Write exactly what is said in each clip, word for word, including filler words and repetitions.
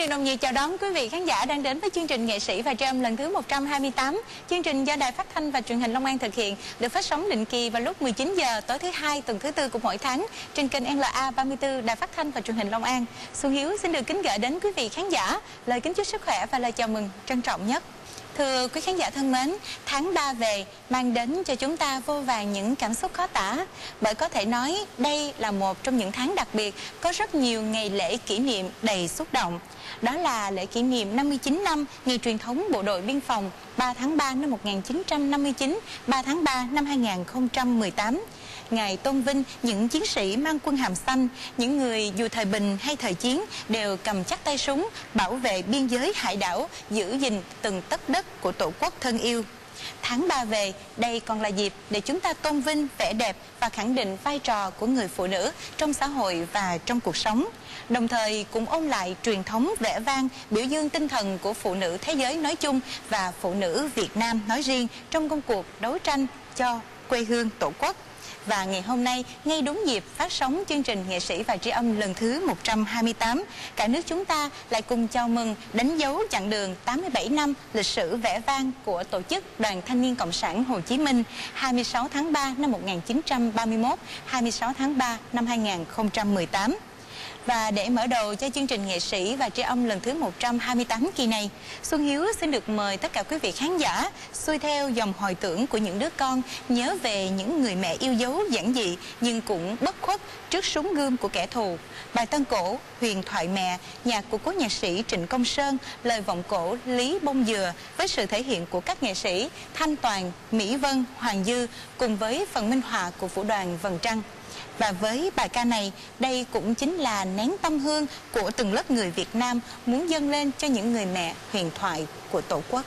Điều nồng nhiệt chào đón quý vị khán giả đang đến với chương trình Nghệ sĩ và Tri Âm lần thứ một trăm hai mươi tám. Chương trình do Đài Phát thanh và Truyền hình Long An thực hiện, được phát sóng định kỳ vào lúc mười chín giờ tối thứ hai tuần thứ tư của mỗi tháng trên kênh L A ba mươi tư Đài Phát thanh và Truyền hình Long An. Xuân Hiếu xin được kính gửi đến quý vị khán giả lời kính chúc sức khỏe và lời chào mừng trân trọng nhất. Thưa quý khán giả thân mến, tháng ba về mang đến cho chúng ta vô vàn những cảm xúc khó tả. Bởi có thể nói đây là một trong những tháng đặc biệt, có rất nhiều ngày lễ kỷ niệm đầy xúc động. Đó là lễ kỷ niệm năm mươi chín năm ngày truyền thống Bộ đội Biên phòng ba tháng ba năm một nghìn chín trăm năm mươi chín, ba tháng ba năm hai nghìn không trăm mười tám. Ngài tôn vinh những chiến sĩ mang quân hàm xanh, những người dù thời bình hay thời chiến đều cầm chắc tay súng, bảo vệ biên giới hải đảo, giữ gìn từng tấc đất của Tổ quốc thân yêu. Tháng ba về, đây còn là dịp để chúng ta tôn vinh vẻ đẹp và khẳng định vai trò của người phụ nữ trong xã hội và trong cuộc sống. Đồng thời cũng ôn lại truyền thống vẻ vang, biểu dương tinh thần của phụ nữ thế giới nói chung và phụ nữ Việt Nam nói riêng trong công cuộc đấu tranh cho quê hương Tổ quốc. Và ngày hôm nay, ngay đúng dịp phát sóng chương trình Nghệ sĩ và Tri Âm lần thứ một trăm hai mươi tám, cả nước chúng ta lại cùng chào mừng đánh dấu chặng đường tám mươi bảy năm lịch sử vẻ vang của Tổ chức Đoàn Thanh niên Cộng sản Hồ Chí Minh, hai mươi sáu tháng ba năm một nghìn chín trăm ba mươi mốt, hai mươi sáu tháng ba năm hai nghìn không trăm mười tám. Và để mở đầu cho chương trình Nghệ sĩ và Tri Âm lần thứ một trăm hai mươi tám kỳ này, Xuân Hiếu xin được mời tất cả quý vị khán giả xuôi theo dòng hồi tưởng của những đứa con, nhớ về những người mẹ yêu dấu giản dị nhưng cũng bất khuất trước súng gươm của kẻ thù. Bài tân cổ Huyền Thoại Mẹ, nhạc của cố nhạc sĩ Trịnh Công Sơn, lời vọng cổ Lý Bông Dừa với sự thể hiện của các nghệ sĩ Thanh Toàn, Mỹ Vân, Hoàng Dư cùng với phần minh họa của vũ đoàn Vầng Trăng. Và với bài ca này, đây cũng chính là nén tâm hương của từng lớp người Việt Nam muốn dâng lên cho những người mẹ huyền thoại của Tổ quốc.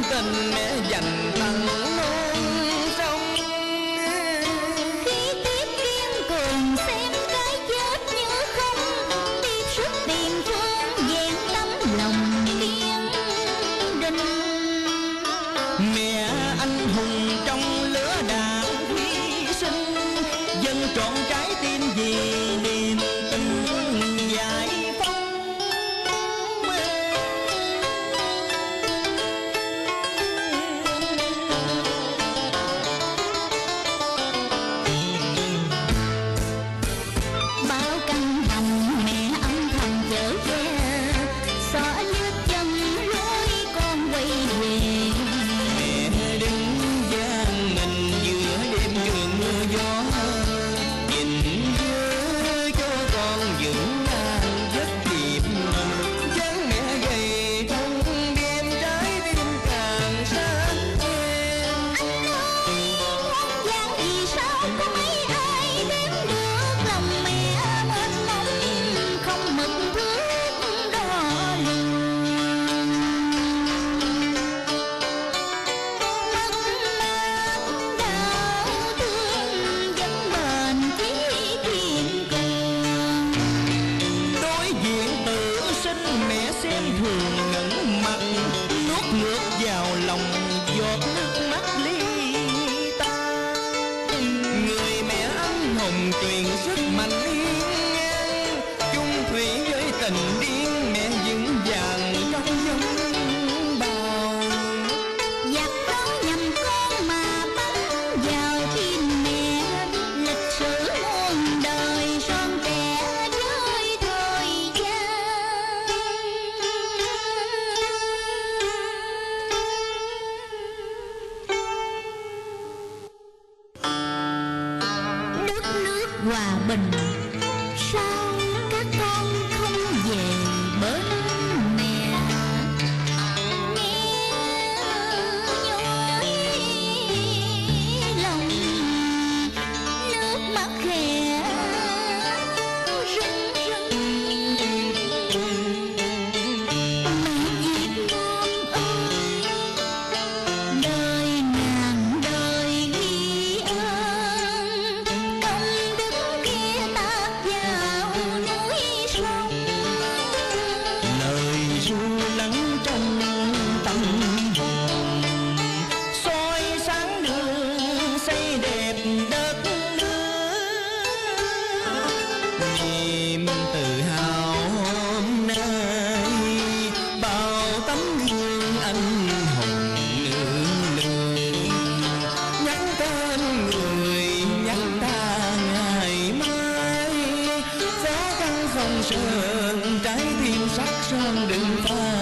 Tình mẹ dành tặng non sông. mình. Sao các con không về bên mẹ? Nghe nhói lòng, nước mắt khẽ rưng rưng. Mẹ Việt Nam ơi, đời nàng đời nghi ơn, công đức kia tác vào núi sông. Lời ru lắng trong tâm hồn, soi sáng đường xây đẹp đất nước. Niềm tự hào hôm nay bao tấm gương anh hùng lừng lừng, nhắc tên người nhắc ta ngày mai. Giá căn phòng sơn trái tim sắc son đừng phai.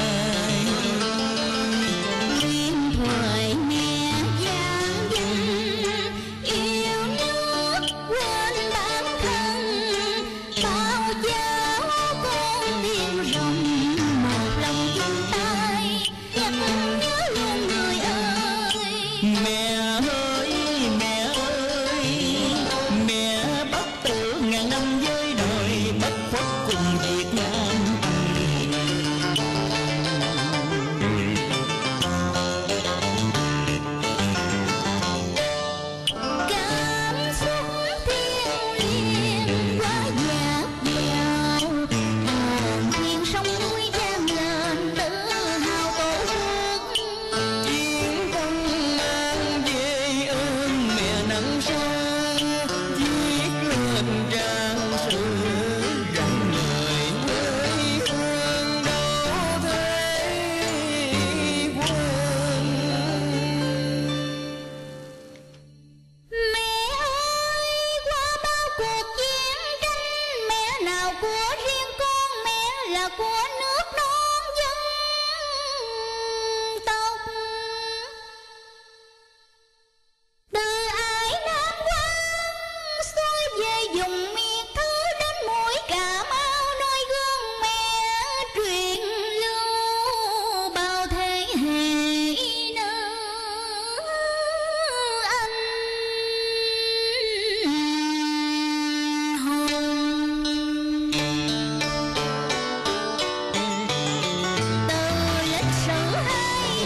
Tiếng thoại mẹ vang vọng, yêu nước quên bản thân, bao cháu con tim rồng một lòng chung tay, nhắc nhớ luôn người ơi. Mẹ ơi, mẹ ơi, mẹ bất tử ngàn năm với đời, bất khuất cùng Việt Nam. Cảm xúc thiêng liêng quá dạt dào, hồn thiên sông núi vang lên tự hào tổ quốc. Chiến công mang về ơn mẹ nắng sớm, viết lên trang sử rằng lời quê hương đâu thấy quên. Mẹ ơi, qua bao cuộc chiến tranh, mẹ nào của riêng con, mẹ là của nước non dân tộc. Từ ải Nam Quan xuôi về vùng miền thứ, đến mũi Cà Mau nơi gương mẹ truyền lưu bao thế hệ nữ anh hùng. Từ lịch sử hai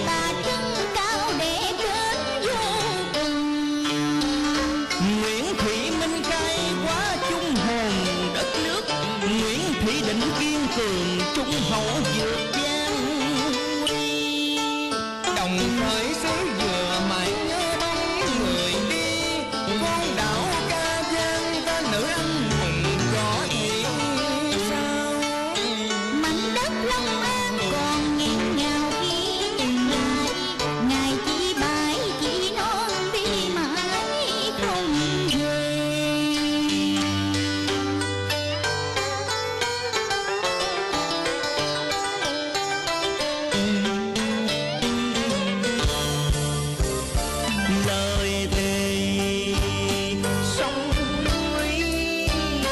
bà Trưng Cao Để đến vô cùng, Nguyễn Thị Minh Cai quá chung hồn đất nước. Nguyễn Thị Định kiên cường trung hậu vượt gian nguy. Đồng khởi xứ dừa mãi nhớ bóng người đi, con đảo Ca Giang ta nữ anh hùng có gì sao. mảnh đất Long An còn nghẹn ngào khi nhìn lại, ngày chỉ bãi chỉ non đi mãi không về. Lời thề sông núi vẫn còn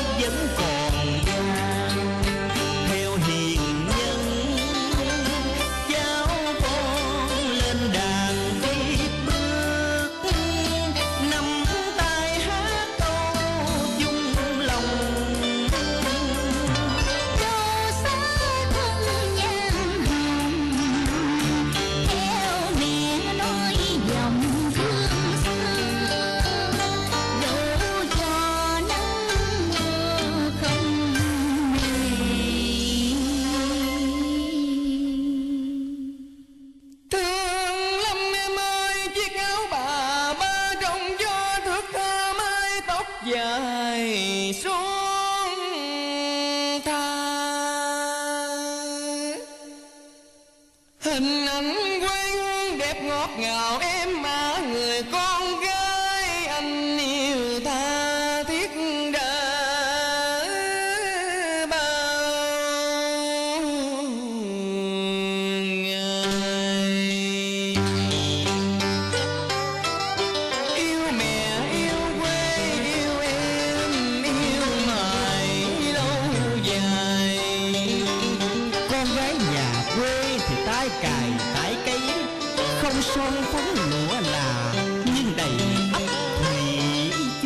vang, theo hiền nhân cháu con lên đàn viết bước. Nắm tay hát câu chung lòng, Châu xa thân nhan hồng, theo mẹ nói dòng thương xưa, đủ cho nắng mưa không mề. Thương lắm em ơi, chiếc áo bà ba trong gió thước tha, mái tóc dài xuống tha. Hình ảnh quê hương đẹp ngọt ngào em mà, người con gái anh yêu tha thiết đã bao ngày. Yêu mẹ, yêu quê, yêu em, yêu tải cây không son phấn lụa là nhưng đầy ấp thủy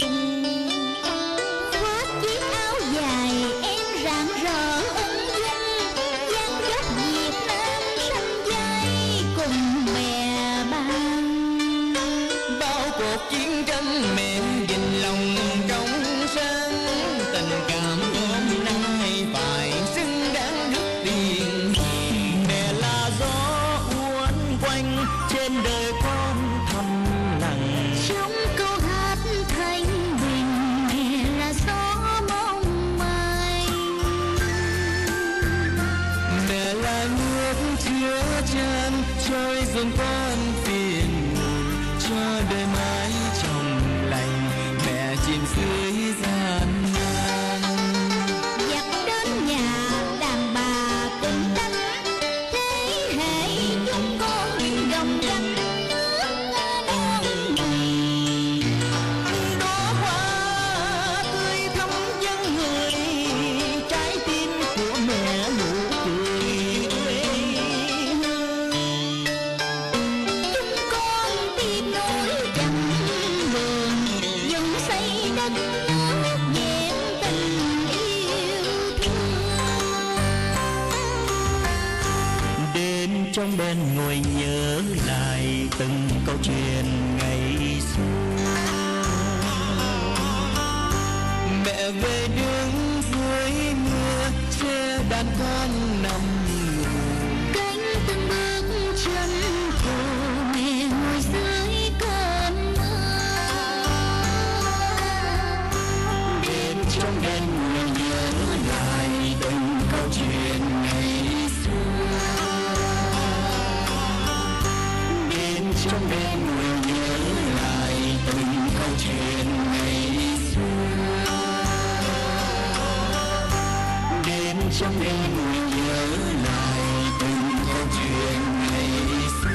chung. Khoác chiếc áo dài em rạng rỡ ung dung, dáng dấp Việt Nam sanh vai cùng mẹ ban. Bao cuộc chiến tranh mẹ dình lòng trong sáng, tình cảm hôm nay phải xứng đáng đức tiền. Mẹ là gió uốn quanh trên đời con thầm lặng trong câu hát thanh bình. Mẹ là gió mong mây, mẹ là nước chứa chan trôi dòng con phiền cho đời mãi trong lành. Mẹ chìm dưới gian nan giặc đến nhà, đàn bà từng tánh thế hệ chúng con những đồng canh nước non này. Đó hoa tươi thắm dân người, trái tim của mẹ nụ cười quê hương. Chúng con tìm nỗi chẳng lường, dựng xây đất nước vẹn tình yêu thương. Đêm trong đêm ngồi nhớ lại từng câu chuyện ngày xưa, mẹ về đứng dưới mưa che đàn con nằm ngủ. Cánh từng bước chân thù mẹ ngồi dưới cơn mưa. Đêm trong đêm ngồi nhớ lại từng câu chuyện ngày xưa, đêm trong đêm ngồi nhớ lại từng câu chuyện ngày xưa, đêm trong đêm ngồi nhớ lại từng câu chuyện ngày xưa.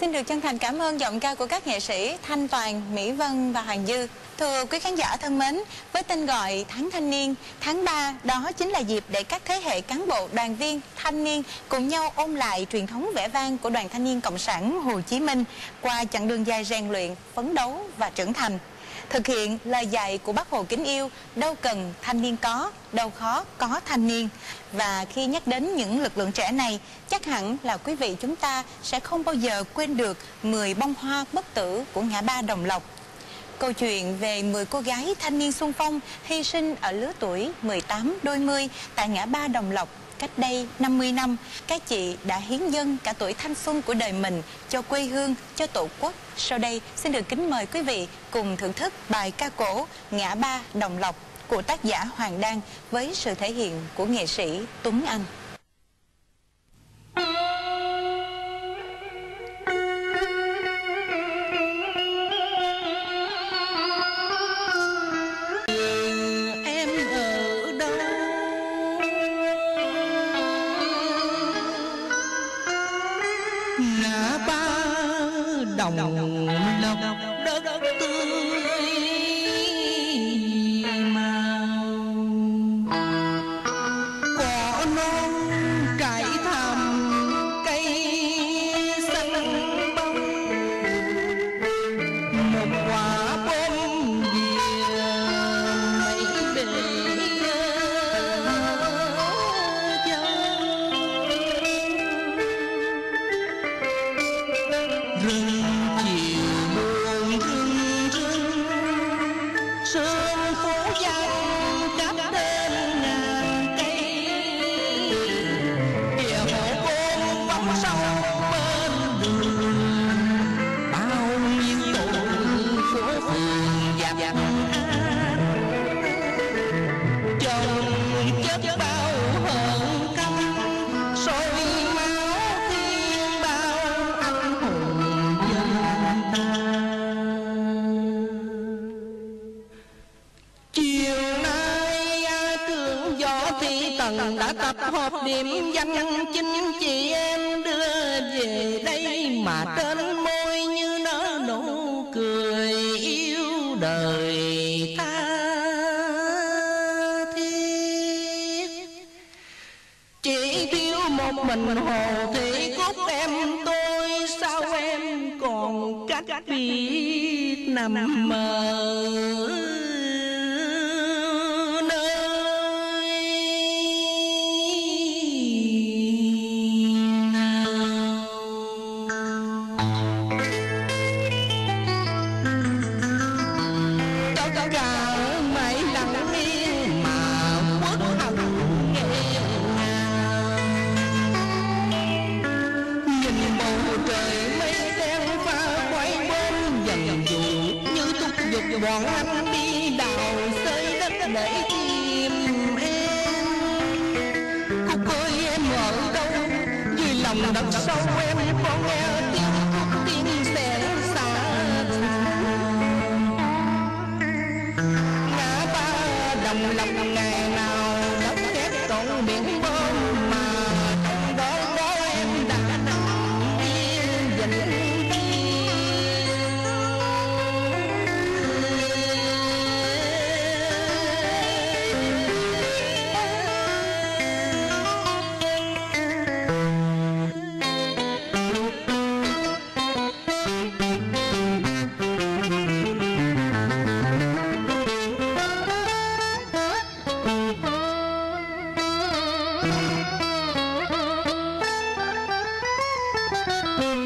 Xin được chân thành cảm ơn giọng ca của các nghệ sĩ Thanh Toàn, Mỹ Vân và Hoàng Dư. Thưa quý khán giả thân mến, với tên gọi Tháng Thanh Niên, tháng ba đó chính là dịp để các thế hệ cán bộ, đoàn viên, thanh niên cùng nhau ôn lại truyền thống vẻ vang của Đoàn Thanh niên Cộng sản Hồ Chí Minh qua chặng đường dài rèn luyện, phấn đấu và trưởng thành. Thực hiện lời dạy của Bác Hồ kính yêu, đâu cần thanh niên có, đâu khó có thanh niên. Và khi nhắc đến những lực lượng trẻ này, chắc hẳn là quý vị chúng ta sẽ không bao giờ quên được mười bông hoa bất tử của ngã ba Đồng Lộc. Câu chuyện về mười cô gái thanh niên xung phong hy sinh ở lứa tuổi mười tám đôi mươi tại ngã ba Đồng Lộc cách đây năm mươi năm. Các chị đã hiến dâng cả tuổi thanh xuân của đời mình cho quê hương, cho tổ quốc. Sau đây xin được kính mời quý vị cùng thưởng thức bài ca cổ Ngã ba Đồng Lộc của tác giả Hoàng Đan với sự thể hiện của nghệ sĩ Tuấn Anh. Đồng Lộc đất tươi màu, cỏ non trải thẳm cây xanh bông, một quả bom bìa mấy bể chân rừng. Hãy subscribe tập hợp điểm danh chính chị em đưa về đây mà trên môi như nở nụ cười yêu đời ta thiết. Chỉ thiếu một mình Hồ Thị Cúc em tôi, sao em còn cách biệt nằm mơ bọn anh đi đào xây đất để tìm em. Cúc ơi em ở đâu, dưới lòng đất sâu em có nghe tiếng Cúc tiếng xẻ xa. Ngã ba Đồng Lộc ngày nào đất khép còn biển bơm mà trong đó đó em đã nằm yên dịnh. Hãy subscribe cho kênh Ghiền Mì Gõ để không bỏ lỡ những video hấp dẫn.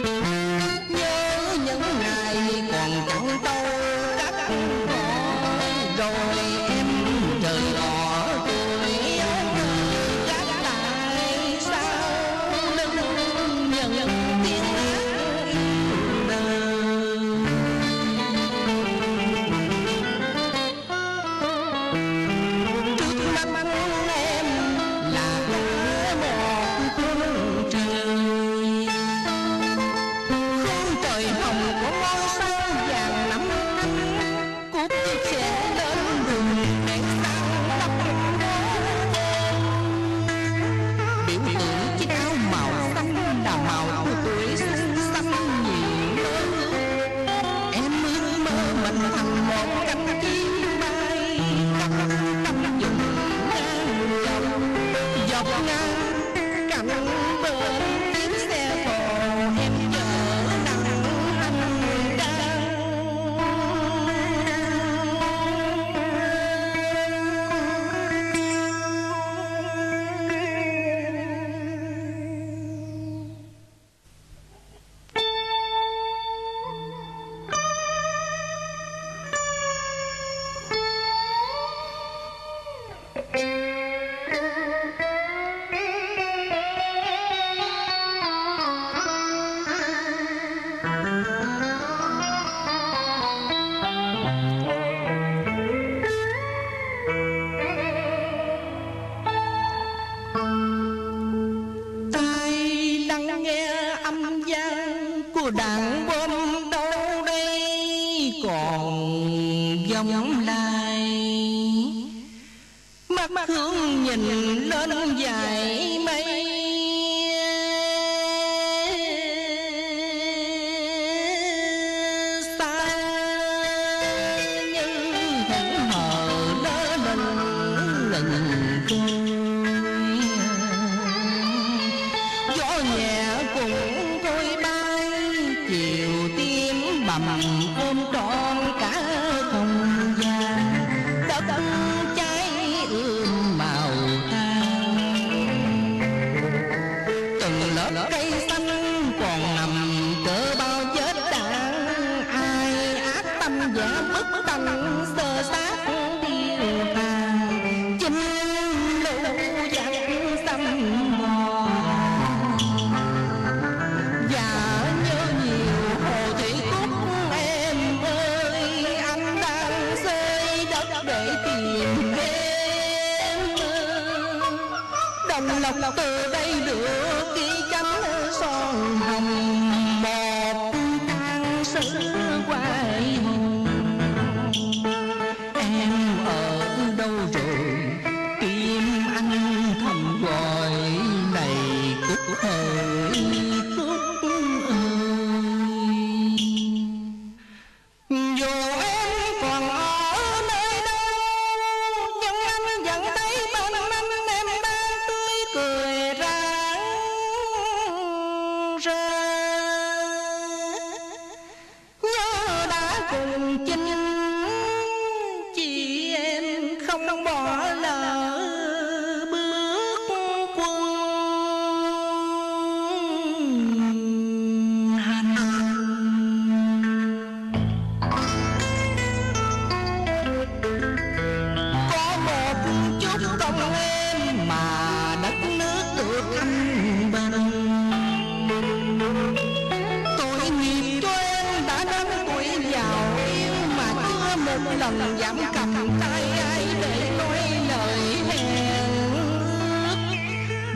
một lần dám cầm tay ai để nói lời hẹn.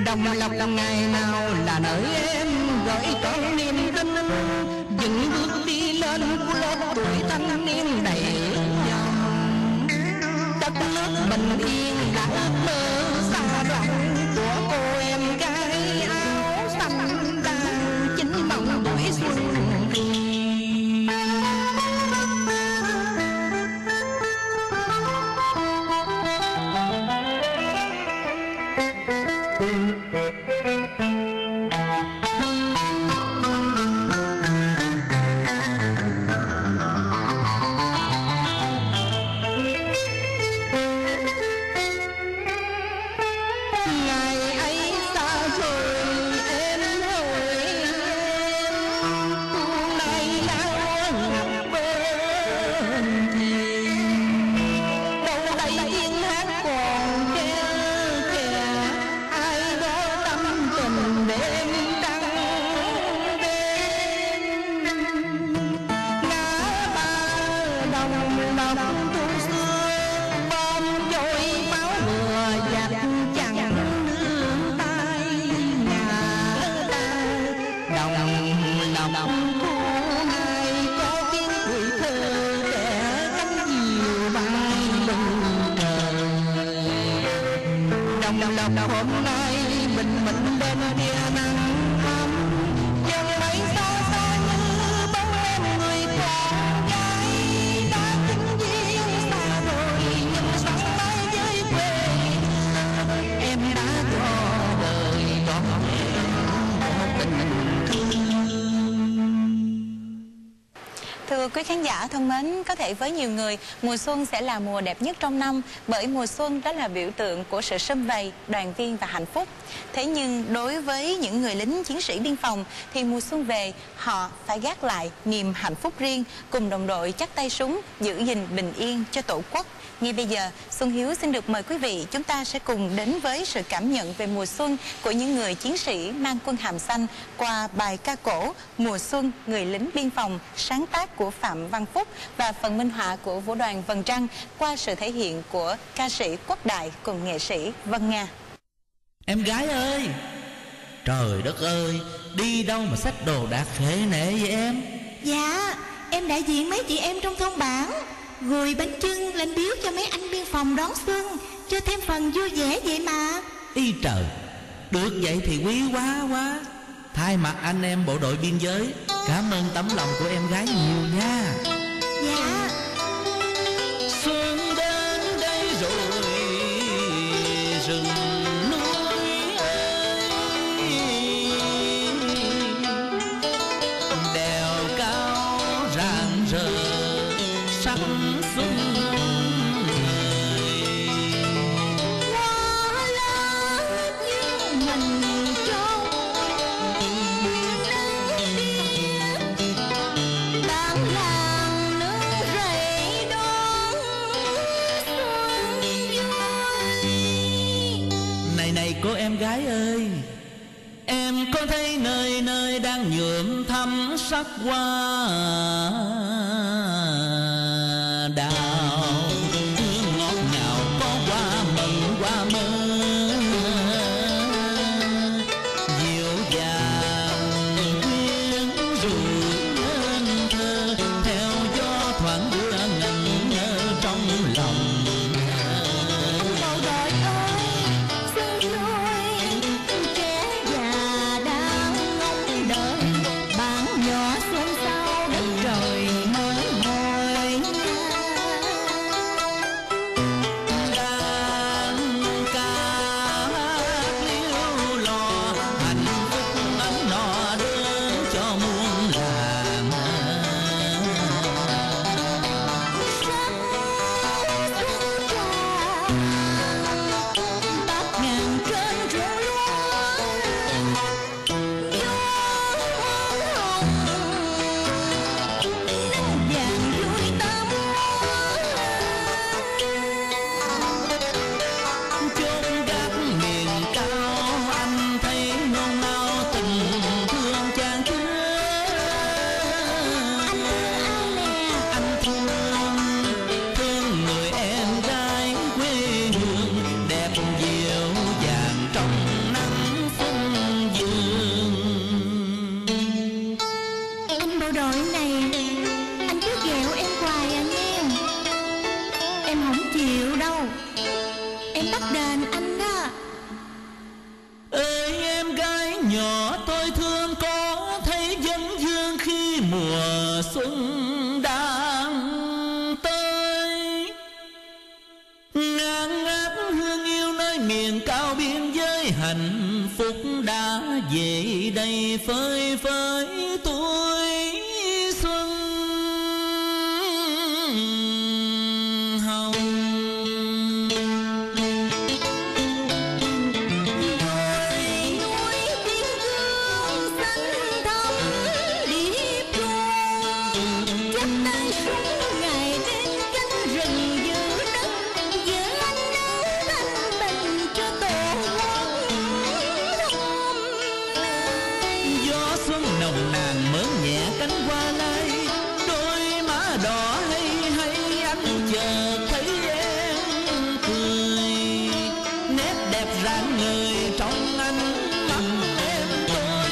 Đồng Lộc lòng ngày nào là nơi em gửi con niềm tin, những bước đi lên của lớp tuổi thanh niên đầy dòng. Đất nước bình yên là ước mơ xa đoạn của cô em gái áo xanh đang chính mộng tuổi xuân. Thân mến, có thể với nhiều người, mùa xuân sẽ là mùa đẹp nhất trong năm, bởi mùa xuân đó là biểu tượng của sự sum vầy, đoàn viên và hạnh phúc. Thế nhưng đối với những người lính chiến sĩ biên phòng thì mùa xuân về, họ phải gác lại niềm hạnh phúc riêng, cùng đồng đội chắc tay súng giữ gìn bình yên cho Tổ quốc. Ngay bây giờ, Xuân Hiếu xin được mời quý vị, chúng ta sẽ cùng đến với sự cảm nhận về mùa xuân của những người chiến sĩ mang quân hàm xanh qua bài ca cổ Mùa Xuân Người Lính Biên Phòng, sáng tác của Phạm Văn Phúc và phần minh họa của Vũ đoàn Vầng Trăng qua sự thể hiện của ca sĩ Quốc Đại cùng nghệ sĩ Vân Nga. Em gái ơi, trời đất ơi, đi đâu mà xách đồ đạc khế nể vậy em? Dạ, em đại diện mấy chị em trong thôn bản, gùi bánh chưng lên biếu cho mấy anh biên phòng đón xuân, cho thêm phần vui vẻ vậy mà. Y trời, được vậy thì quý quá quá. Thay mặt anh em bộ đội biên giới, cảm ơn tấm lòng của em gái nhiều nha. Dạ. Xuân đến đây rồi, rừng núi ơi, đèo cao rạng rỡ sắc xuân người. Hoa lớn như mình trông nguyên nước biên, đám làng nước rẫy đón xuân vui. Này này cô em gái ơi, em có thấy nơi nơi đang nhuộm thắm sắc hoa đào, hương ngọt ngào có hoa mận hoa mơ dịu dàng quyến rũ nên thơ, theo gió thoảng đưa ngẩn ngơ trong lòng. Bộ đội ơi xuân vui, trẻ già đang ngóng đợi, bạn nhỏ xuân sau đất trời mới ngồi. đội này anh cứ ghẹo em hoài à nghe. Em không chịu đâu. Em bắt đền anh đó. Ơi em gái nhỏ tôi thương, có thấy vấn vương khi mùa xuân đang tới. Ngàn ngát hương yêu nơi miền cao biên giới, hạnh phúc đã về đây phơi phới tuổi xuân hồng. Người núi biên cương xanh thắm điệp hồng, chắp tay súng ngày đêm canh rừng giữ đất, giữ anh nước thanh bình cho tổ quốc. Gió xuân nồng nàn mớ nhẹ cánh qua lai, đôi má đỏ hay hay anh chờ thấy em cười. Nét đẹp rạng người trong anh mắt em tôi,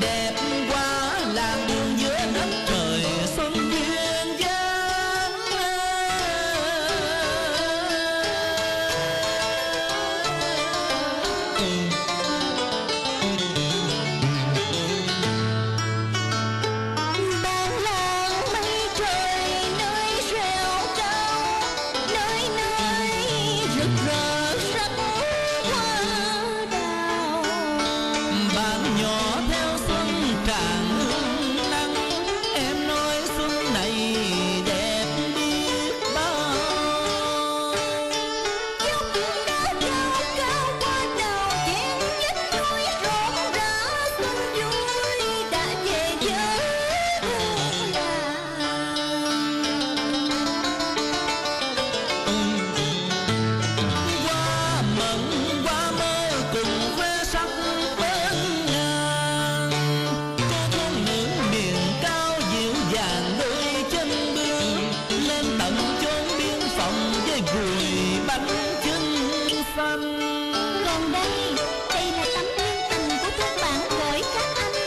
đẹp quá làng giữa đất trời xuân duyên dáng. Bạn làng mây trời nơi rèo cao, nơi nơi rực rỡ sắc hoa đào. Bạn nhỏ theo xuân tràn hương nắng, em nói xuân này đẹp biết bao. Dốc đá cao cao qua đầu chén nhất núi rộn rã, xuân vui đã về với thương làng. Qua mộng qua mơ cùng khoe sắc bên ngàn, cô thôn nữ miền cao dịu dàng đôi chân bướm, lên tận chốn biên phòng với gùi bánh chưng xanh. Còn đây, đây là tấm nhân tình của thôn bản gửi các anh,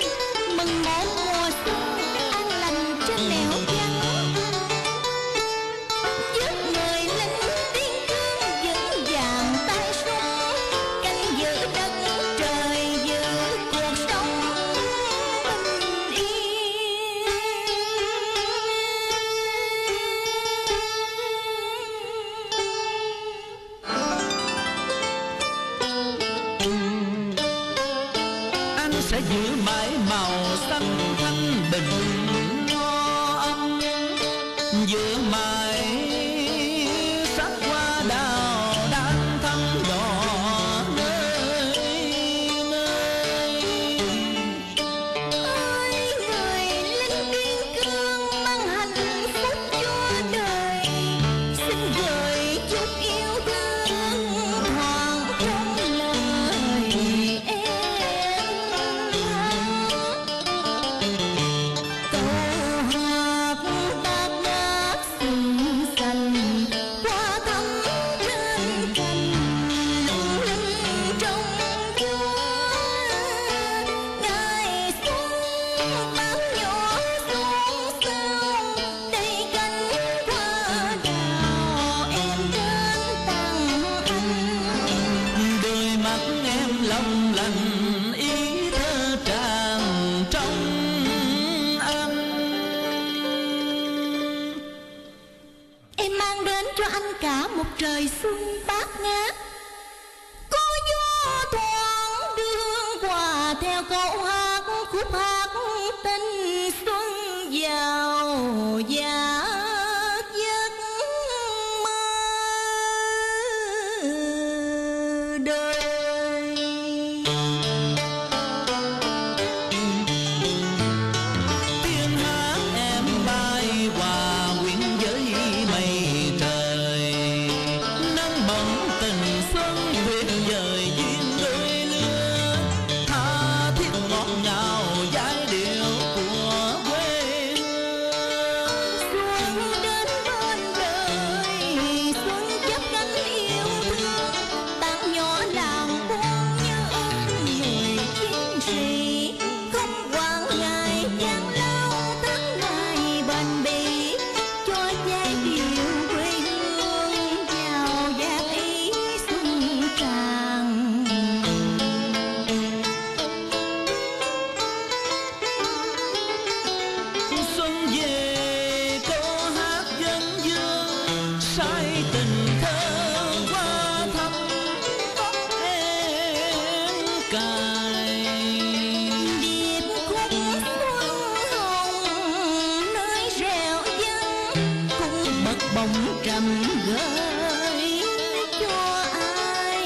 mừng mỗi mùa xuân an lành trên nẻo văn. Giúp người lính tiên cương vững vàng tay súng, canh giữ đất trời giữ cuộc sống bình yên. Anh sẽ giữ mãi màu xanh thanh bình no ấm, giữ mãi sắc hoa đào đang thắm đỏ nơi nơi. Ôi người lính biên cương mang hạnh phúc cho đời, xin gửi chút yêu thương thoáng trong lời em. Câu hát bát ngát xinh xanh qua thắm trên cành, lung linh trong gió ngày xuân. Bão nhỏ xuống sao đây cánh hoa đào, em đến tặng anh. Đôi mắt em long lanh ý thơ tràn trong anh. Em mang đến cho anh cả một trời xuân bát ngát, có gió thoáng đường qua theo câu hát khúc hát tình xuân vào giá giấc mơ đời. Tiếng hát em bay hòa quyện với mây trời, nâng bổng tình xuân tuyệt vời duyên đôi lứa, tha thiết ngọt ngào giai điệu của quê hương. bóng trầm gửi cho ai.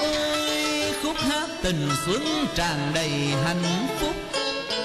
Ôi khúc hát tình xuân tràn đầy hạnh phúc,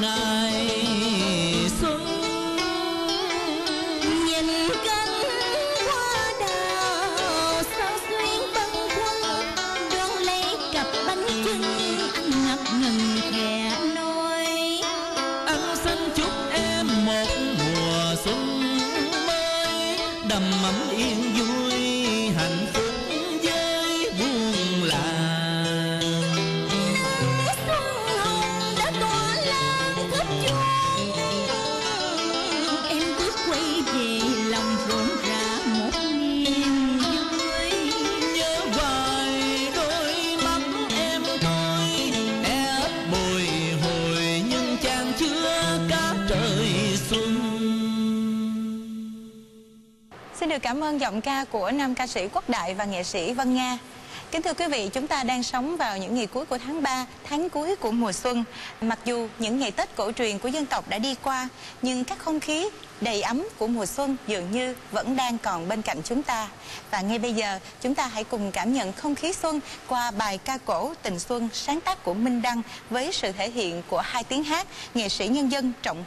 ngày xuân. Nhìn cánh hoa đào sao xuyên băng quân, đón lấy cặp bánh chưng anh ngập ngừng khẽ nói, anh xin chúc em một mùa xuân mới đầm ấm yên vui hạnh phúc. Cảm ơn giọng ca của nam ca sĩ Quốc Đại và nghệ sĩ Vân Nga. Kính thưa quý vị, chúng ta đang sống vào những ngày cuối của tháng ba, tháng cuối của mùa xuân. Mặc dù những ngày Tết cổ truyền của dân tộc đã đi qua, nhưng các không khí đầy ấm của mùa xuân dường như vẫn đang còn bên cạnh chúng ta. Và ngay bây giờ, chúng ta hãy cùng cảm nhận không khí xuân qua bài ca cổ Tình Xuân sáng tác của Minh Đăng với sự thể hiện của hai tiếng hát nghệ sĩ nhân dân Trọng.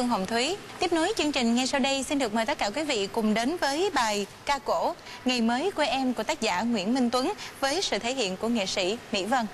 Phương Hồng Thúy. Tiếp nối chương trình ngay sau đây, xin được mời tất cả quý vị cùng đến với bài ca cổ Ngày mới quê em của tác giả Nguyễn Minh Tuấn với sự thể hiện của nghệ sĩ Mỹ Vân.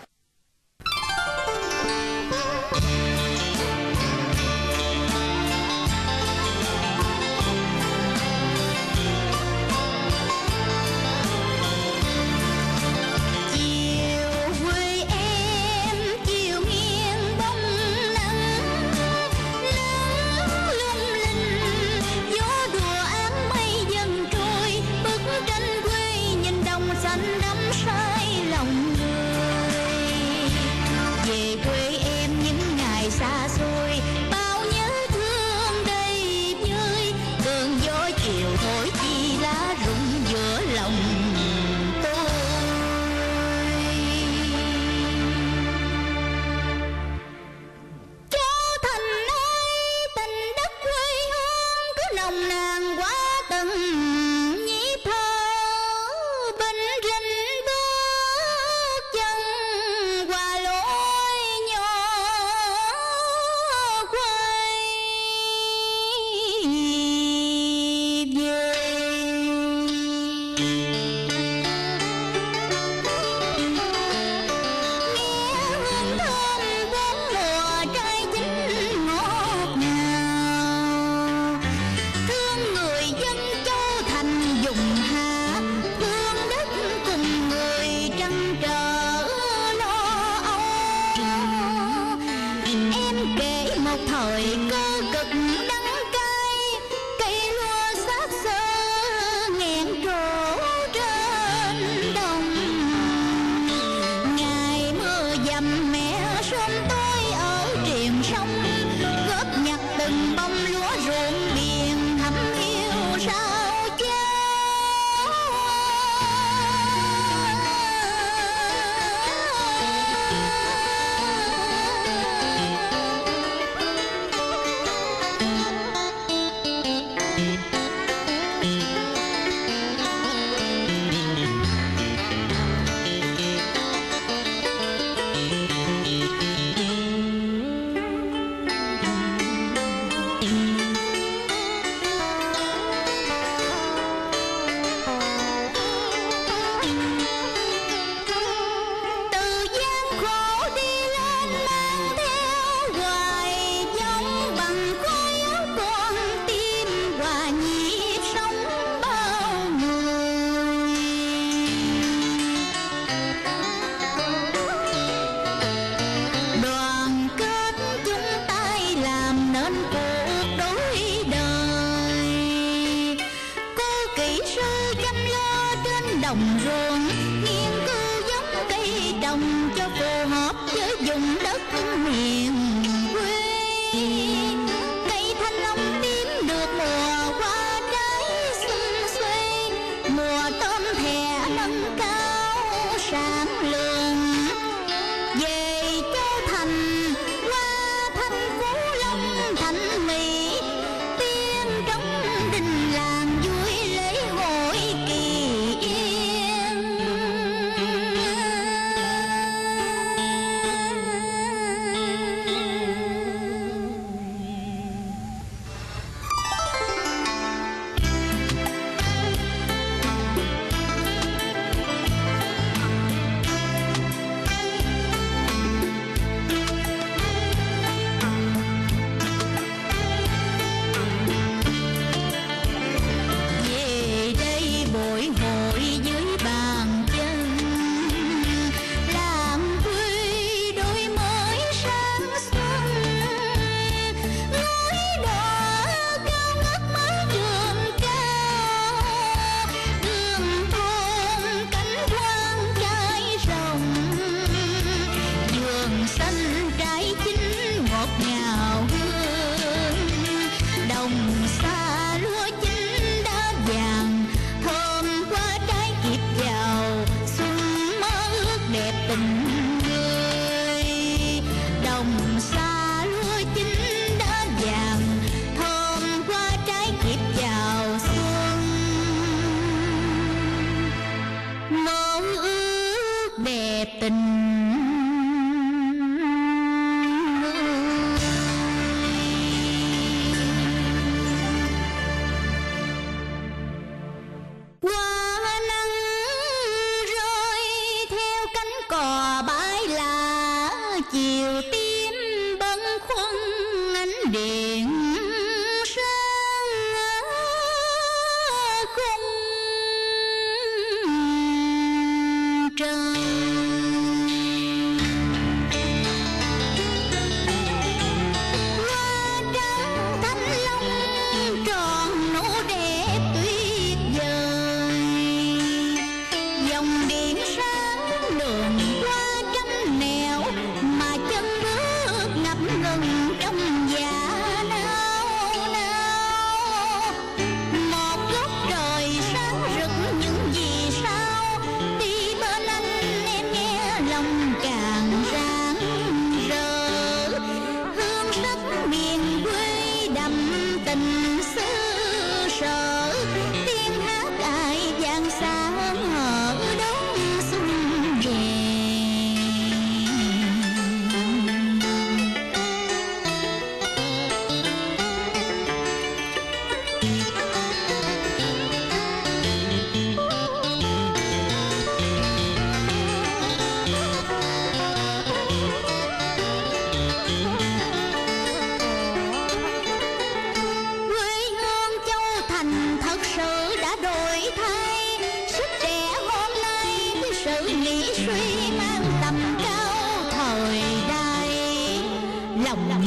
Hãy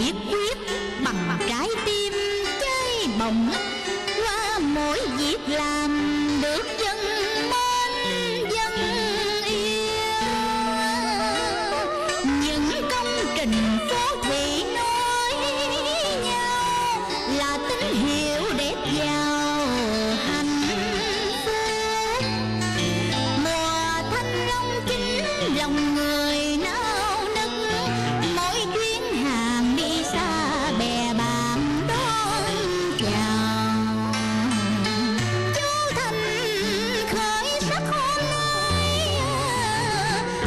nhiệt quyết bằng trái tim cháy bỏng, qua mỗi việc làm được dân mến dân yêu. Những công trình phố thị nối nhau là tín hiệu để giàu hạnh phúc. Mùa Thanh Long chính lòng người nao nức, mỗi chuyến hàng đi xa bè bạn đón chào. Chú Thành khởi sắc hôm nay,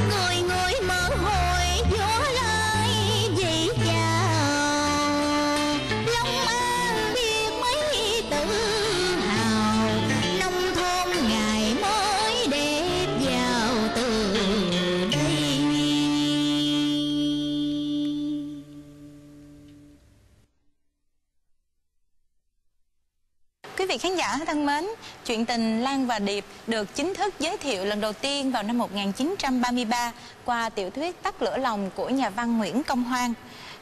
người người mở hội vỗ lại dì chào. Long An biết mấy tự hào, nông thôn ngày mới đẹp giàu từ đây. Quý vị khán giả thân mến, chuyện tình Lan và Điệp được chính thức giới thiệu lần đầu tiên vào năm một nghìn chín trăm ba mươi ba qua tiểu thuyết Tắt lửa lòng của nhà văn Nguyễn Công Hoan.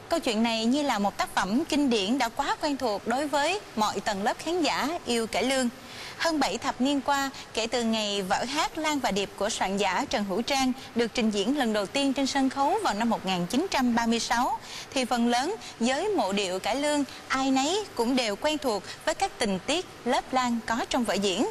Câu chuyện này như là một tác phẩm kinh điển đã quá quen thuộc đối với mọi tầng lớp khán giả yêu cải lương. Hơn bảy thập niên qua, kể từ ngày vở hát Lan và Điệp của soạn giả Trần Hữu Trang được trình diễn lần đầu tiên trên sân khấu vào năm một nghìn chín trăm ba mươi sáu, thì phần lớn giới mộ điệu cải lương ai nấy cũng đều quen thuộc với các tình tiết lớp lan có trong vở diễn.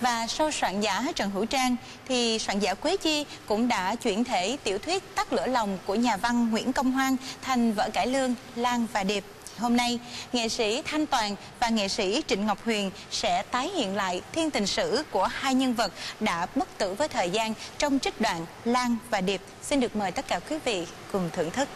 Và sau soạn giả Trần Hữu Trang thì soạn giả Quế Chi cũng đã chuyển thể tiểu thuyết Tắt lửa lòng của nhà văn Nguyễn Công Hoan thành vở cải lương Lan và Điệp. Hôm nay, nghệ sĩ Thanh Toàn và nghệ sĩ Trịnh Ngọc Huyền sẽ tái hiện lại thiên tình sử của hai nhân vật đã bất tử với thời gian trong trích đoạn Lan và Điệp. Xin được mời tất cả quý vị cùng thưởng thức.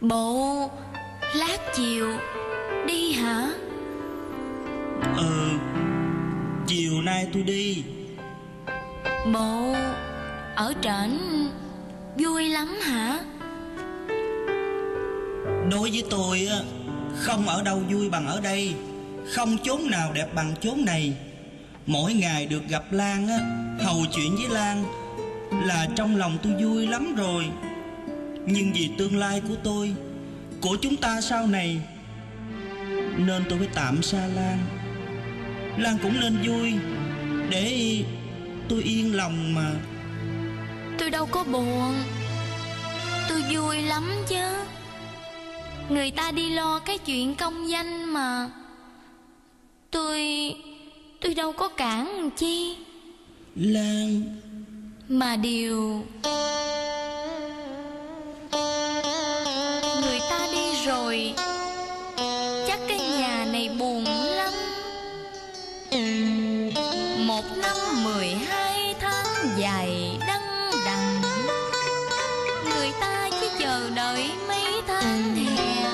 Bộ lát chiều đi hả? Ừ, chiều nay tôi đi. Bộ ở trển vui lắm hả? Đối với tôi không ở đâu vui bằng ở đây, không chốn nào đẹp bằng chốn này. Mỗi ngày được gặp Lan, hầu chuyện với Lan là trong lòng tôi vui lắm rồi. Nhưng vì tương lai của tôi, của chúng ta sau này, nên tôi phải tạm xa Lan. Lan cũng nên vui, để tôi yên lòng mà. Tôi đâu có buồn, tôi vui lắm chứ. Người ta đi lo cái chuyện công danh mà. Tôi... tôi đâu có cản chi Lan. Mà điều... rồi chắc cái nhà này buồn lắm. Một năm mười hai tháng dài đăng đằng, người ta chỉ chờ đợi mấy tháng hè.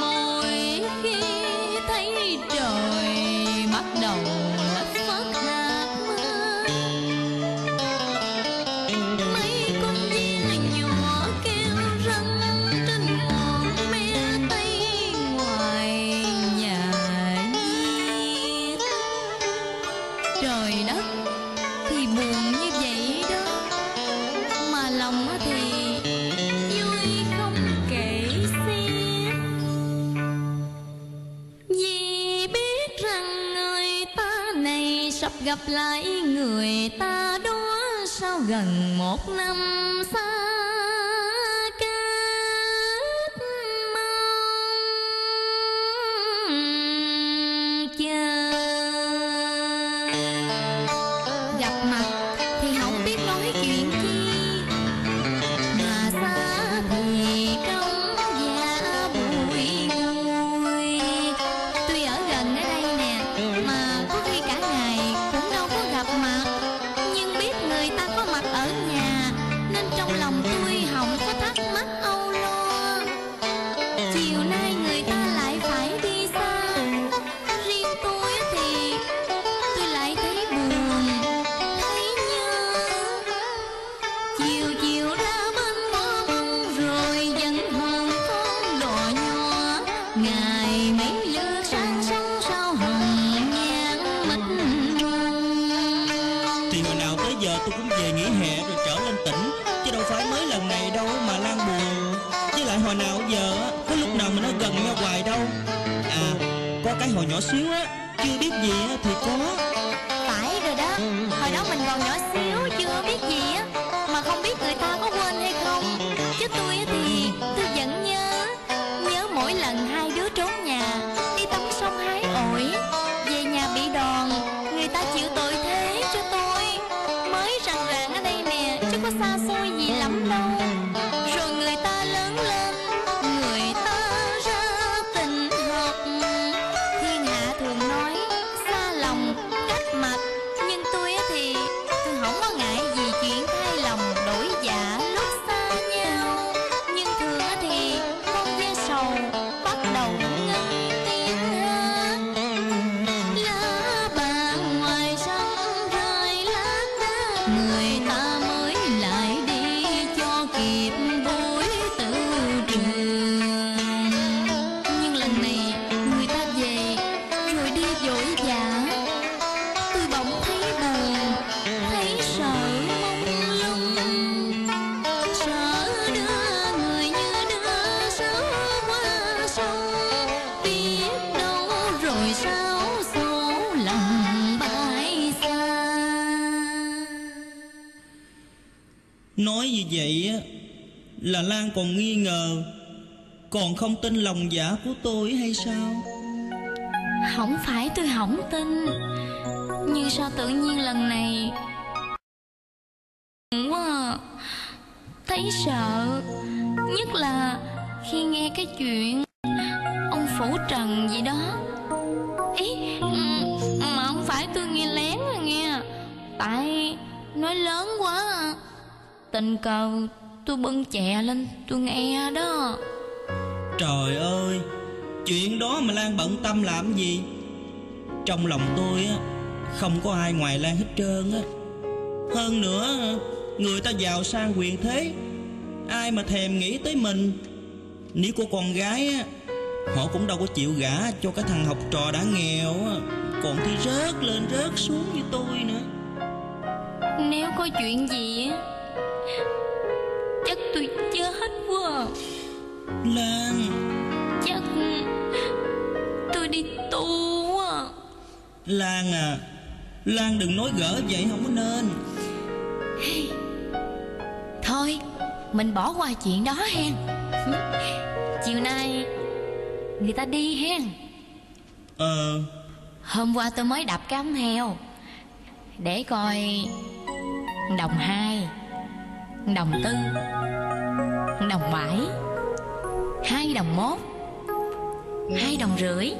Mỗi khi thấy trời bắt đầu lất phất hạt mưa, mấy con viên nhỏ kêu răng gặp lại người ta đó sau gần một năm xa cách mong chờ. Gặp mặt thì không biết nói chuyện chi, mà xa thì công gia bụi bụi. Tuy ở gần ở đây nè, mà có khi cả ngày cũng đâu có gặp mặt, nhưng biết người ta có mặt ở nhà nên trong lòng cái hồi nhỏ xíu á, chưa biết gì á thì có. Phải rồi đó, hồi đó mình còn nhỏ xíu chưa biết gì á, mà không biết người ta có quên hay không. Chứ tôi thì tôi vẫn nhớ. Nhớ mỗi lần hai đứa trốn nhà, đi tắm sông hái ổi, về nhà bị đòn, người ta chịu tội thế cho tôi. Mới rành ràng ở đây nè, chứ có xa xôi gì lắm đâu. Rồi người ta lớn lên, người ta ra tình hợp. Thiên hạ thường nói xa lòng cách mặt, nhưng tôi thì tôi không có ngại gì chuyện thay lòng đổi dạ lúc xa nhau. Nhưng thường thì con ve sầu bắt đầu ngân tiếng hát. Lá vàng ngoài sông rơi lát đá, người ta mới lại đi cho kịp buổi tự trường. Nhưng lần này người ta về rồi đi vội vã, tôi bỗng thấy buồn, thấy sợ mông lung. Sợ đưa người như đưa sớm qua sông, biết đâu rồi sao số lòng bãi xa. Nói như vậy á, là Lan còn nghi ngờ, còn không tin lòng giả của tôi hay sao? Không phải tôi không tin, nhưng sao tự nhiên lần này quá à. Thấy sợ, nhất là khi nghe cái chuyện ông phủ Trần gì đó. Ý ừ, mà không phải tôi nghe lén rồi nghe, tại nói lớn quá à. Tình cờ tôi bưng chè lên tôi nghe đó. Trời ơi, chuyện đó mà Lan bận tâm làm gì? Trong lòng tôi á, không có ai ngoài Lan hết trơn á. Hơn nữa, người ta giàu sang quyền thế, ai mà thèm nghĩ tới mình. Nếu cô con gái á, họ cũng đâu có chịu gả cho cái thằng học trò đã nghèo á, còn thì rớt lên rớt xuống như tôi nữa. Nếu có chuyện gì á, chắc tôi chết quá à. Lan, Chắc tôi đi tu quá à. Lan à, Lan đừng nói gỡ vậy, không có nên. Thôi mình bỏ qua chuyện đó hen. Chiều nay người ta đi hen. Ờ Hôm qua tôi mới đập cái ống heo để coi đồng hai, đồng tư, đồng bảy, hai đồng mốt, hai đồng rưỡi,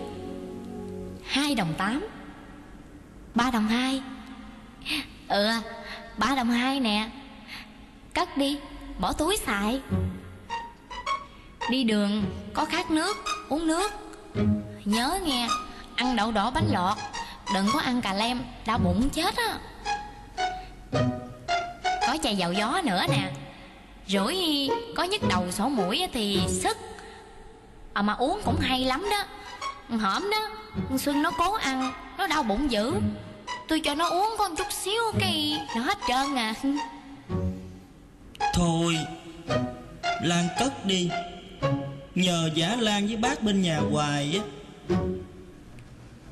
hai đồng tám, ba đồng hai. Ừ, ba đồng hai nè, cất đi, bỏ túi xài. Đi đường có khát nước, uống nước. Nhớ nghe, ăn đậu đỏ bánh lọt, đừng có ăn cà lem, đau bụng chết á. Có chai dầu gió nữa nè. Rủi có nhức đầu sổ mũi thì sức à, mà uống cũng hay lắm đó. Hổm đó, Xuân nó cố ăn, nó đau bụng dữ. Tôi cho nó uống con chút xíu cái nó hết trơn à. Thôi Lan cất đi, nhờ giả Lan với bác bên nhà hoài á,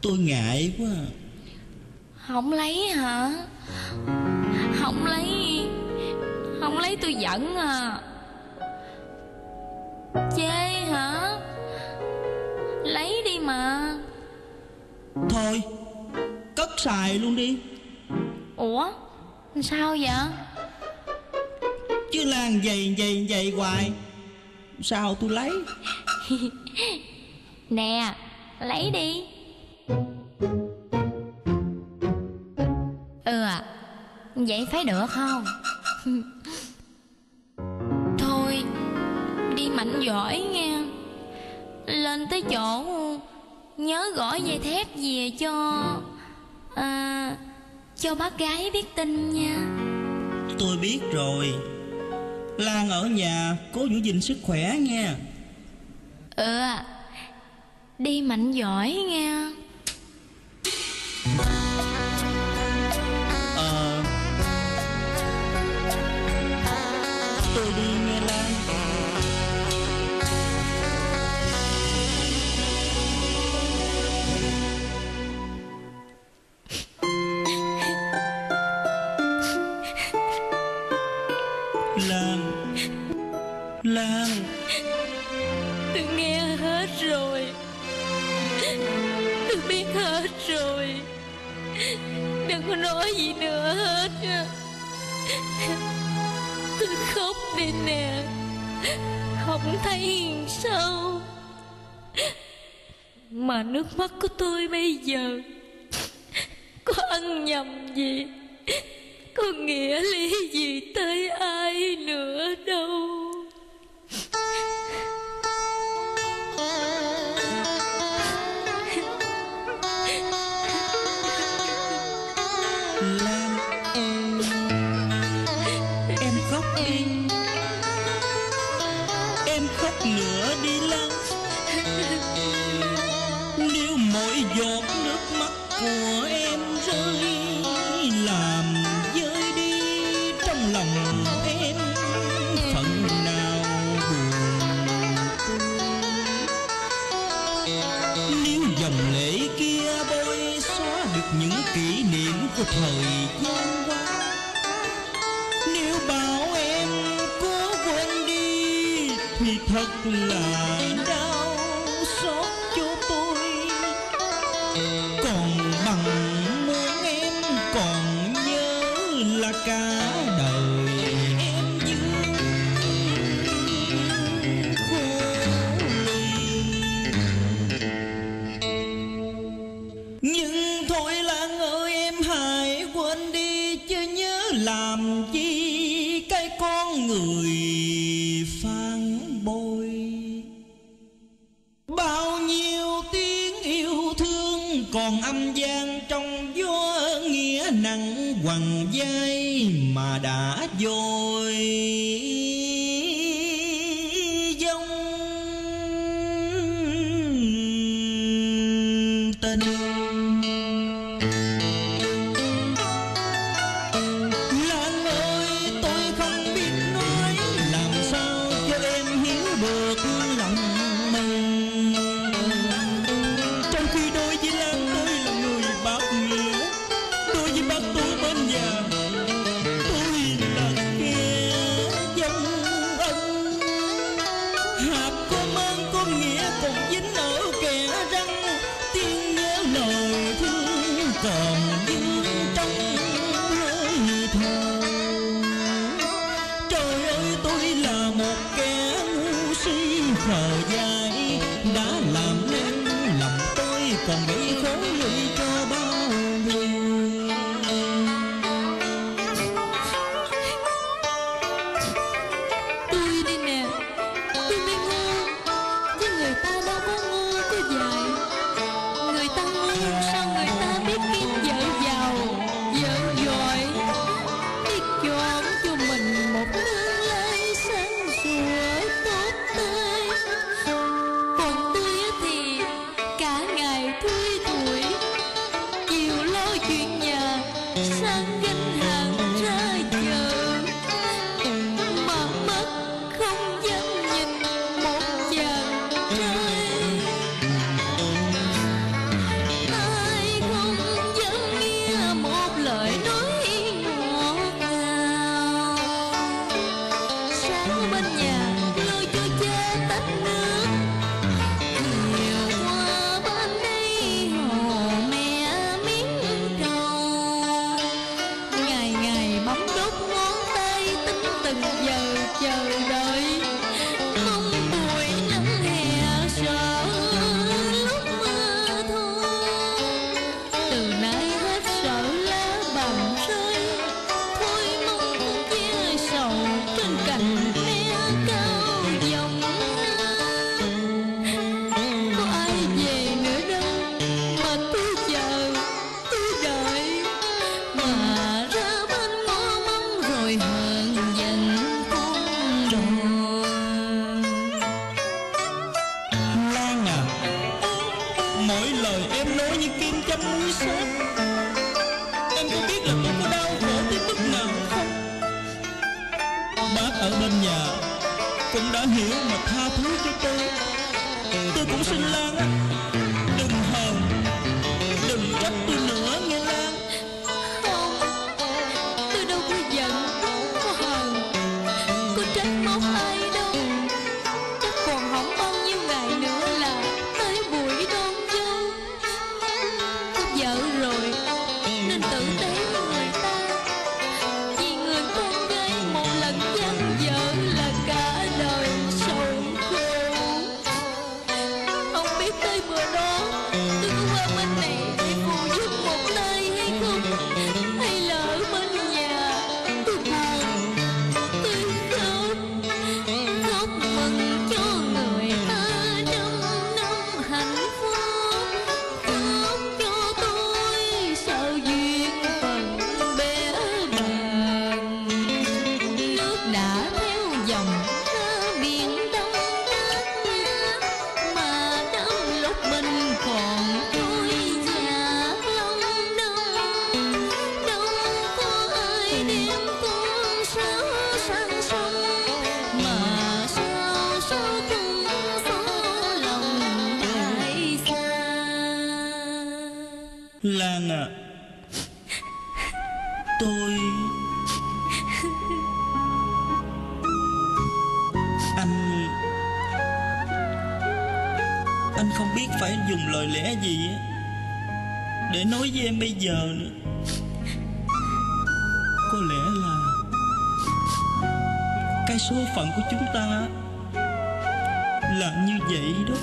tôi ngại quá. Không lấy hả? Không lấy, không lấy tôi giận à. Chê hả? Lấy đi mà. Thôi cất xài luôn đi. Ủa sao vậy? Chứ Lan dày dày dày hoài, sao tôi lấy? Nè, lấy đi. Ừ à, vậy phải được không? Thôi đi mạnh giỏi nha, lên tới chỗ nhớ gõ dây thép về cho à, cho bác gái biết tin nha. Tôi biết rồi, Lan ở nhà cố giữ gìn sức khỏe nha. Ừ, đi mạnh giỏi nha. Ờ à, tôi đi nghe Lan. hết rồi. Đừng có nói gì nữa hết. Tôi khóc đi nè, không thấy sao mà nước mắt của tôi bây giờ có ăn nhầm gì, có nghĩa lý gì tới ai nữa đâu. Thời gian qua, nếu bảo em cố quên đi thì thật là đau xót cho tôi. Còn bằng muốn em còn nhớ là cả đời em dưng khổ lì. Nhưng thôi Lan ơi, em hãy quên đi chứ nhớ làm chi cái con người phản bội. Bao nhiêu tiếng yêu thương còn âm vang trong gió, nghĩa nặng quằn vai mà đã dội dông tình. Lan à, tôi... Anh... Anh không biết phải dùng lời lẽ gì để nói với em bây giờ nữa. Có lẽ là cái số phận của chúng ta là như vậy đó.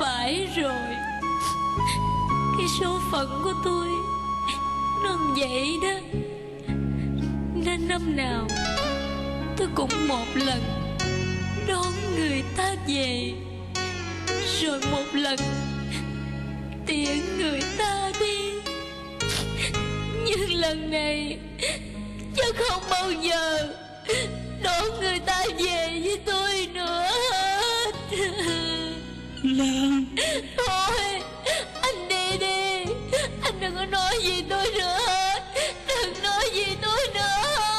Phải rồi, cái số phận của tôi nó vậy đó. Nên năm nào tôi cũng một lần đón người ta về, rồi một lần tiễn người ta đi. Nhưng lần này chứ không bao giờ đón người ta về với tôi nữa hết. Lan, thôi anh đi đi, anh đừng có nói gì tôi nữa hết, đừng nói gì tôi nữa hết.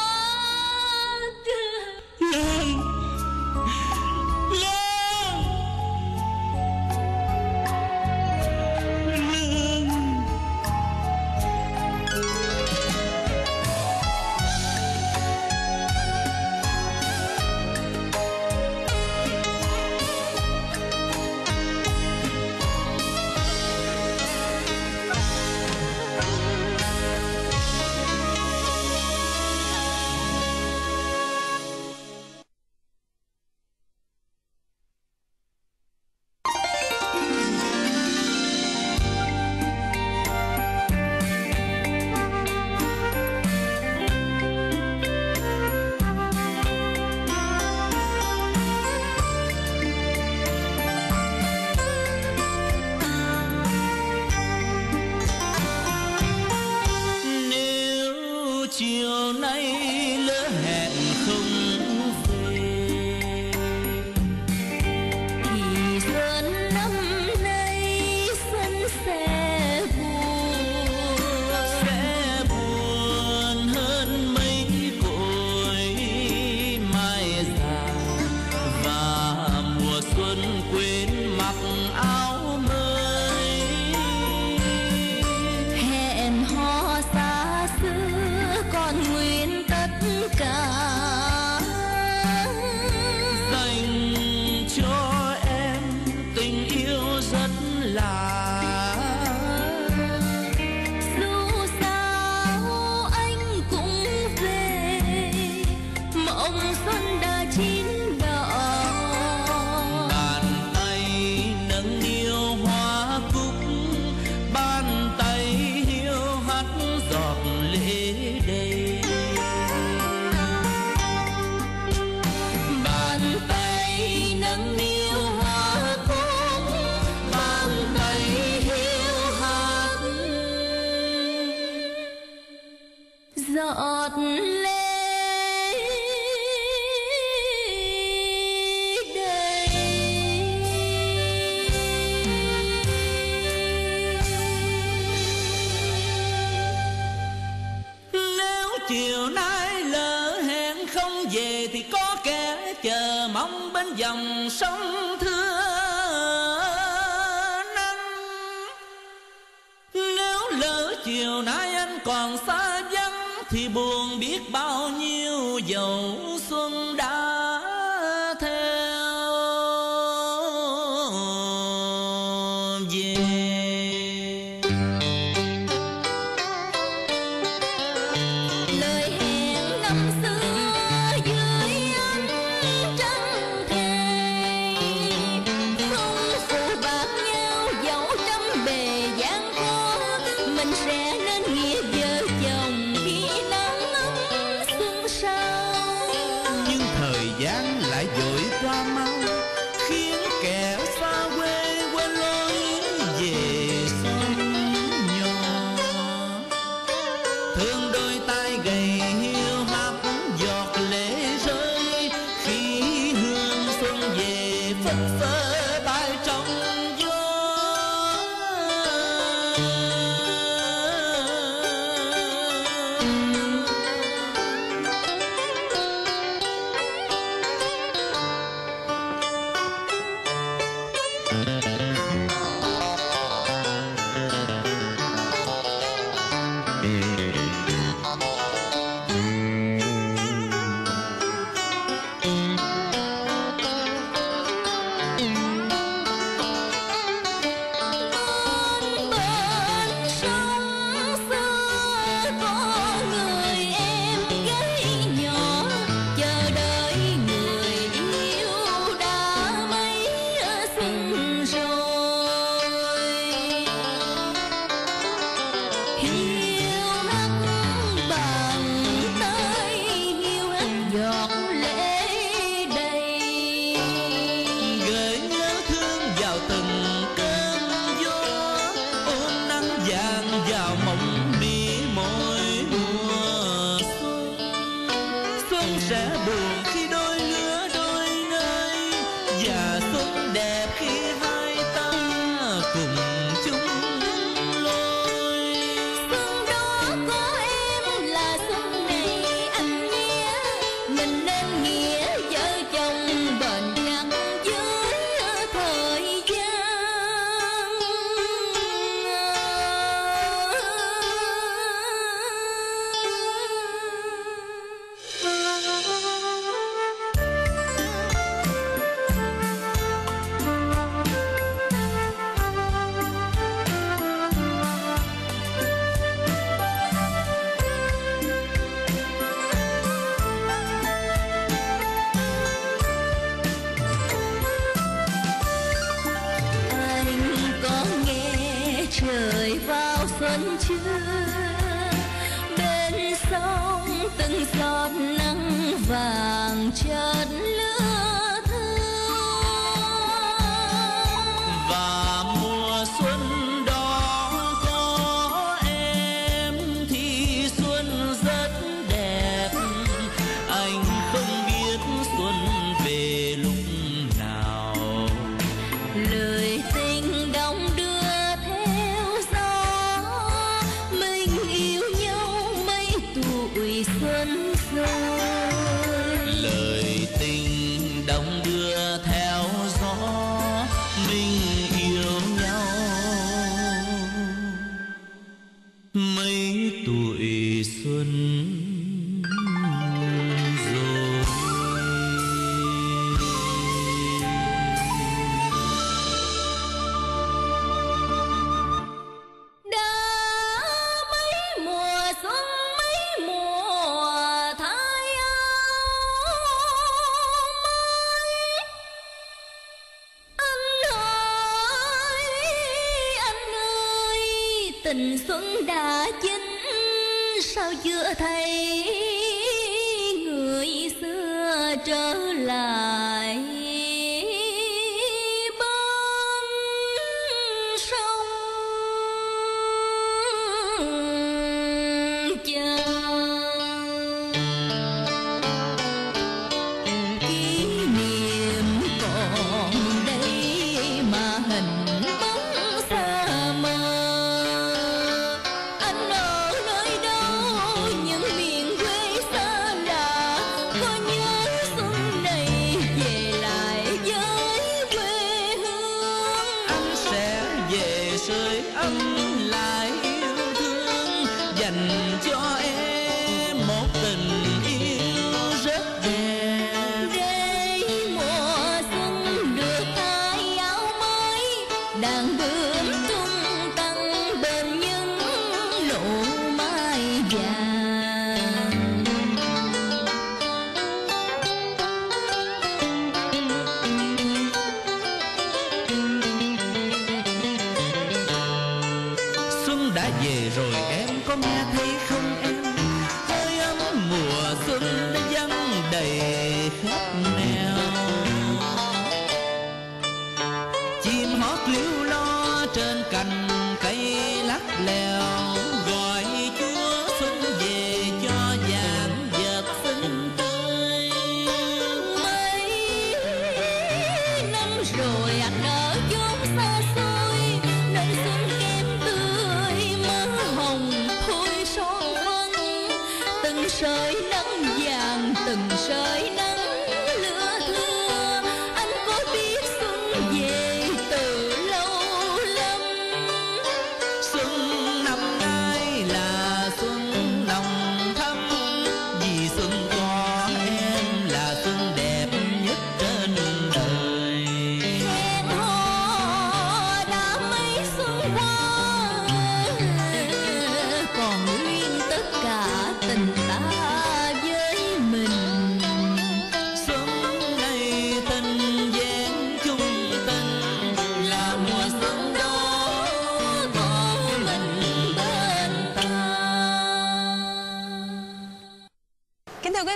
Lan, Lan, Lan. Thời Năm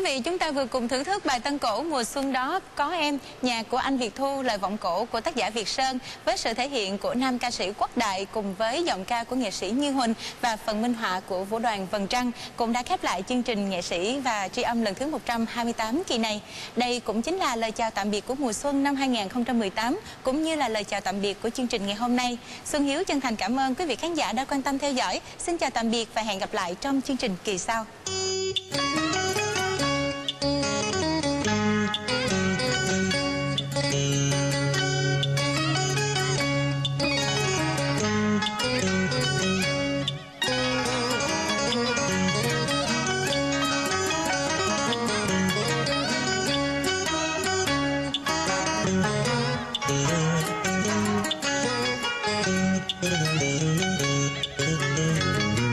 vị, chúng ta vừa cùng thưởng thức bài tân cổ Mùa Xuân Đó Có Em, nhạc của anh Việt Thu, lời vọng cổ của tác giả Việt Sơn với sự thể hiện của nam ca sĩ Quốc Đại cùng với giọng ca của nghệ sĩ Như Huỳnh và phần minh họa của vũ đoàn Vầng Trăng cũng đã khép lại chương trình Nghệ sĩ và Tri Âm lần thứ một trăm hai mươi tám kỳ này. Đây cũng chính là lời chào tạm biệt của mùa xuân năm hai nghìn không trăm mười tám cũng như là lời chào tạm biệt của chương trình ngày hôm nay. Xuân Hiếu chân thành cảm ơn quý vị khán giả đã quan tâm theo dõi. Xin chào tạm biệt và hẹn gặp lại trong chương trình kỳ sau. Thank you.